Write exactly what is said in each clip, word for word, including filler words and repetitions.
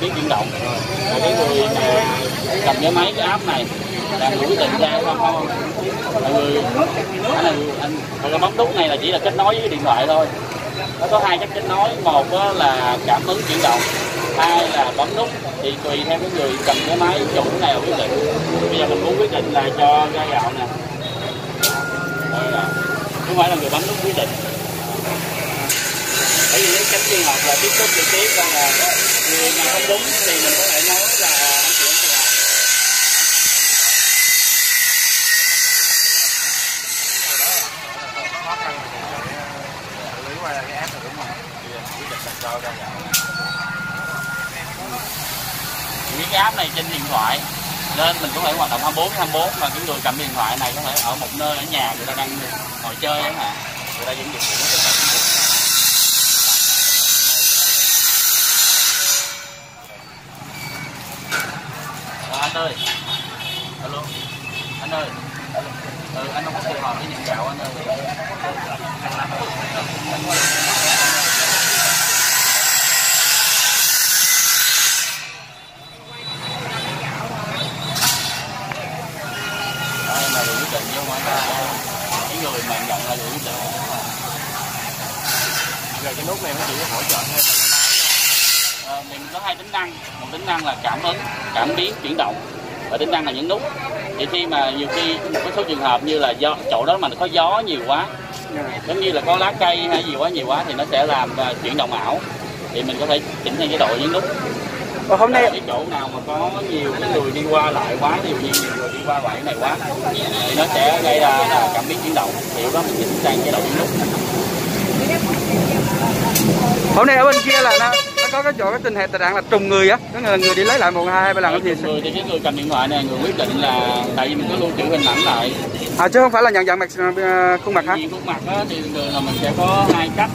biết chuyển động. Rồi cái người cầm cái máy cái app này là người quyết định ra không không. Mọi người anh bấm nút này là chỉ là kết nối với cái điện thoại thôi. Nó có hai cách kết nối, một là cảm ứng chuyển động, hai là bấm nút thì tùy theo cái người cầm cái máy chủ này là quyết định. Bây giờ mình muốn quyết định là cho ra gạo nè. Không phải là người bấm nút quyết định. Bởi vì nếu tránh trường hợp là tiếp xúc trực tiếp ra là người nào không đúng thì mình có thể nói là anh chuyển trường hợp. Khó khăn thì xử lý qua cái app là đúng rồi. Bây giờ quyết định là cho ra gạo. Những cái app này trên điện thoại nên mình cũng phải hoạt động hai mươi bốn trên hai mươi bốn, mà cái người cầm điện thoại này có thể ở một nơi ở nhà, người ta đang ngồi chơi chẳng hạn, người ta vẫn dùng điện thoại. Anh ơi, alo, anh ơi, ừ, anh không có phù hợp với những gạo anh ơi. Rồi cái nút này nó chỉ có hỗ trợ thêm là cái máy. À, mình có hai tính năng, một tính năng là cảm ứng, cảm biến chuyển động, và tính năng là những nút. Thì khi mà nhiều khi một số trường hợp như là do chỗ đó mà có gió nhiều quá, giống như là có lá cây hay gì quá nhiều quá thì nó sẽ làm uh, chuyển động ảo. Thì mình có thể chỉnh theo cái độ những nút. Ở hôm nay cái chỗ nào mà có nhiều cái người đi qua lại quá, nhiều nhiều người đi qua lại này quá thì nó sẽ gây ra là cảm biến chuyển động. Thì đó mình chỉnh sang cái độ những nút. Hôm nay ở bên kia là nó, nó có cái chỗ cái tình hệ tình trạng là trùng người á, có người người đi lấy lại một hai ba lần cái gì. Người thì cái người cầm điện thoại này người quyết định là, tại vì mình có lưu trữ hình ảnh lại. À chứ không phải là nhận dạng mặt khuôn mặt hả? Khuôn mặt á thì là mình sẽ có hai cách.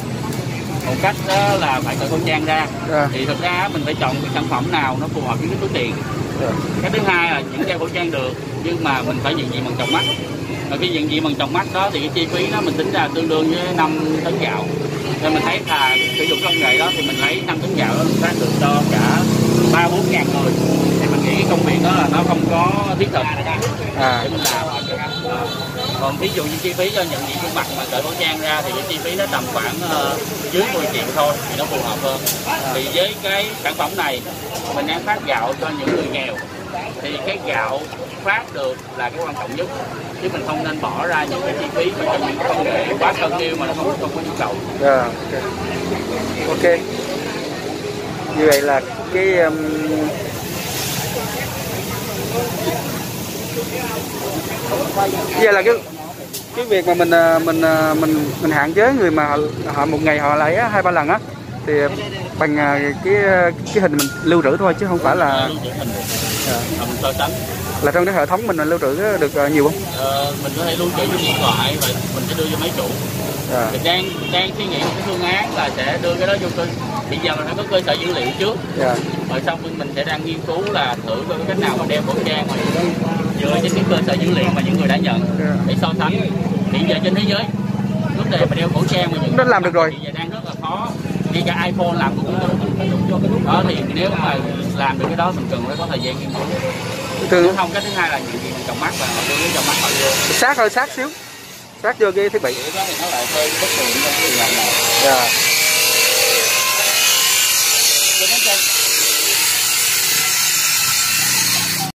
Một cách đó là phải cởi khẩu trang ra. À. Thì thực ra mình phải chọn cái sản phẩm nào nó phù hợp với cái túi tiền. À. Cái thứ hai là những đeo khẩu trang được nhưng mà mình phải nhận diện bằng tròng mắt. Và cái nhận diện bằng tròng mắt đó thì cái chi phí nó mình tính ra tương đương với năm tấn gạo. Nên mình thấy là sử dụng công nghệ đó thì mình lấy năm tấn gạo đó ra được cho cả ba bốn ngàn người. Thì mình nghĩ cái công việc đó là nó không có thiết thực à. Để mình làm. Còn ví dụ như chi phí cho nhận diện khuôn mặt mà cởi khẩu trang ra thì cái chi phí nó tầm khoảng uh, dưới mười triệu thôi thì nó phù hợp hơn. Thì với cái sản phẩm này mình đang phát gạo cho những người nghèo. Thì cái gạo phát được là cái quan trọng nhất, chứ mình không nên bỏ ra những cái chi phí mà trong những công nghệ quá cân tiêu mà nó không, không có nhu cầu. Yeah, okay. Ok, như vậy là cái um... như vậy là cái cái việc mà mình mình mình mình hạn chế người mà họ, họ một ngày họ lấy hai ba lần á thì bằng cái cái hình mình lưu trữ thôi chứ không phải là mình so sánh. Là trong cái hệ thống mình lưu trữ được nhiều không? Ờ, mình có thể lưu trữ trên điện thoại và mình sẽ đưa cho máy chủ. À. Mình đang đang suy nghĩ một cái phương án là sẽ đưa cái đó vô cơ. Bây giờ mình phải có cơ sở dữ liệu trước. À. Rồi xong mình sẽ đang nghiên cứu là thử coi cách nào mà đeo khẩu trang mà dựa trên cái cơ sở dữ liệu mà những người đã nhận để so sánh. Hiện giờ trên thế giới vấn đề mà đeo khẩu trang mà những người làm được rồi. Hiện giờ đang rất là khó. Ngay cả iPhone làm cũng được. Đó thì nếu mà làm được cái đó mình cần phải có thời gian nghiên cứu. Từ... không, cái thứ hai là những gì mình tròng mắt và họ đưa cái tròng mắt họ vô sát hơi sát xíu sát vô cái thiết bị. Cái đó thì nó lại hơi bất tiện trong cái làm này.